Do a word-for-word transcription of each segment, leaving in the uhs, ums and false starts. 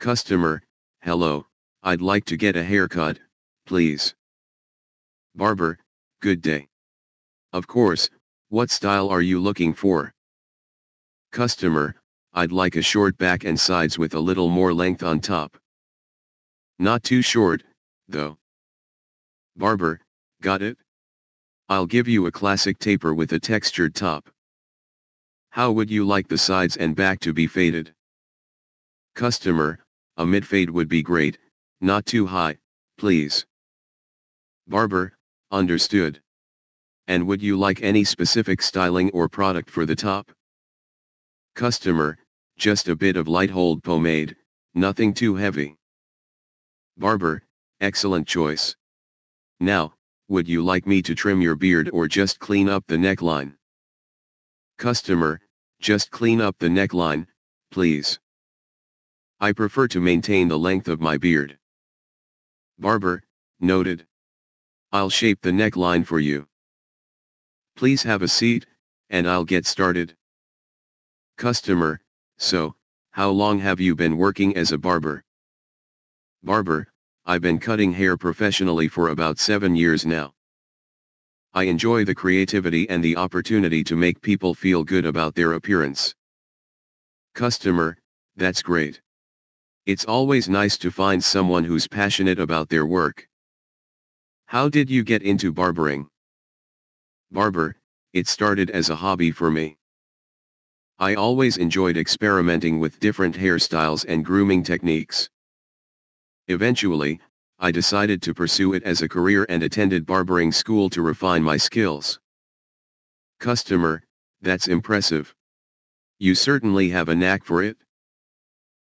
Customer, hello, I'd like to get a haircut, please. Barber, good day. Of course, what style are you looking for? Customer, I'd like a short back and sides with a little more length on top. Not too short, though. Barber, got it? I'll give you a classic taper with a textured top. How would you like the sides and back to be faded? Customer, a mid-fade would be great, not too high, please. Barber, understood. And would you like any specific styling or product for the top? Customer, just a bit of light hold pomade, nothing too heavy. Barber, excellent choice. Now, would you like me to trim your beard or just clean up the neckline? Customer, just clean up the neckline, please. I prefer to maintain the length of my beard. Barber, noted. I'll shape the neckline for you. Please have a seat, and I'll get started. Customer, so, how long have you been working as a barber? Barber, I've been cutting hair professionally for about seven years now. I enjoy the creativity and the opportunity to make people feel good about their appearance. Customer, that's great. It's always nice to find someone who's passionate about their work. How did you get into barbering? Barber, it started as a hobby for me. I always enjoyed experimenting with different hairstyles and grooming techniques. Eventually, I decided to pursue it as a career and attended barbering school to refine my skills. Customer, that's impressive. You certainly have a knack for it.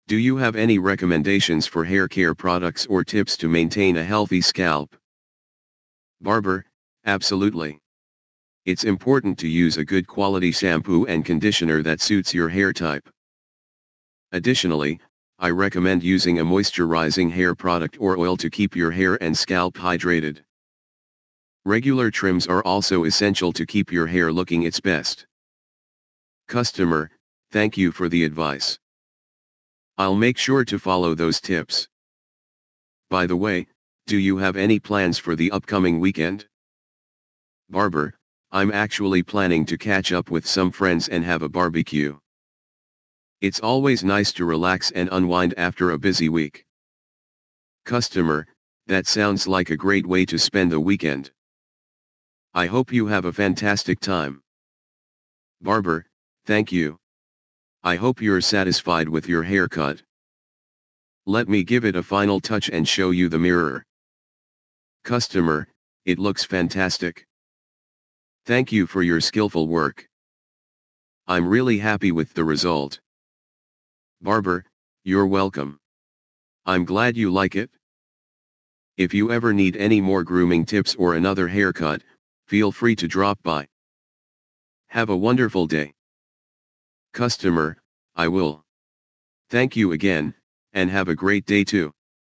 Do you have any recommendations for hair care products or tips to maintain a healthy scalp? Barber, absolutely. It's important to use a good quality shampoo and conditioner that suits your hair type. Additionally, I recommend using a moisturizing hair product or oil to keep your hair and scalp hydrated. Regular trims are also essential to keep your hair looking its best. Customer, thank you for the advice. I'll make sure to follow those tips. By the way, do you have any plans for the upcoming weekend? Barber, I'm actually planning to catch up with some friends and have a barbecue. It's always nice to relax and unwind after a busy week. Customer, that sounds like a great way to spend the weekend. I hope you have a fantastic time. Barber, thank you. I hope you're satisfied with your haircut. Let me give it a final touch and show you the mirror. Customer, it looks fantastic. Thank you for your skillful work. I'm really happy with the result. Barber, you're welcome. I'm glad you like it. If you ever need any more grooming tips or another haircut, feel free to drop by. Have a wonderful day. Customer, I will. Thank you again, and have a great day too.